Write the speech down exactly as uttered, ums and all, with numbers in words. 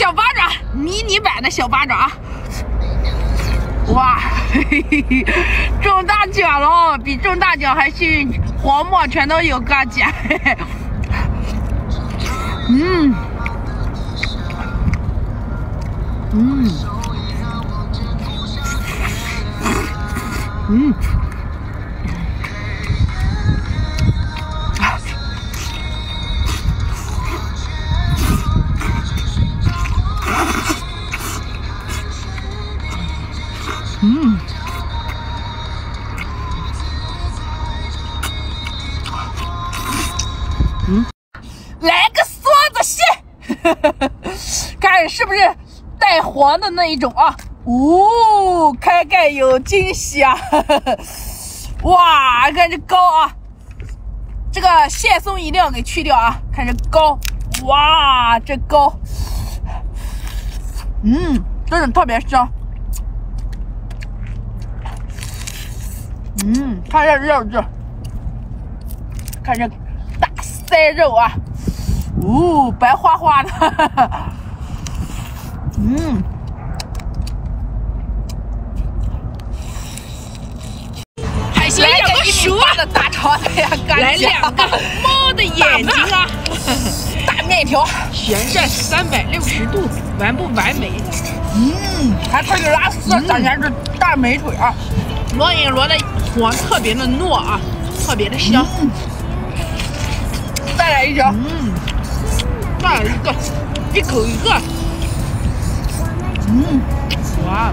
小巴掌，迷你版的小巴掌。哇，嘿嘿嘿，中大奖了，比中大奖还幸运，黄帽全都有个奖。嗯，嗯，嗯。 嗯，嗯，来个梭子蟹，看是不是带黄的那一种啊？哦，开盖有惊喜啊！呵呵哇，看这膏啊，这个蟹松一定要给去掉啊！看这膏，哇，这膏，嗯，真的特别香。 嗯，看这肉质，看这大腮肉啊，哦，白花花的，哈哈嗯，海鲜来个一米八的大肠子呀，来两个猫的眼睛啊，大面条，旋转三百六十度，完不完美？嗯，还配着拉丝，咱家这大美腿啊。 罗眼螺的黄特别的糯啊，特别的香。嗯、再来一条，嗯，再来一个，一口一个。嗯，哇。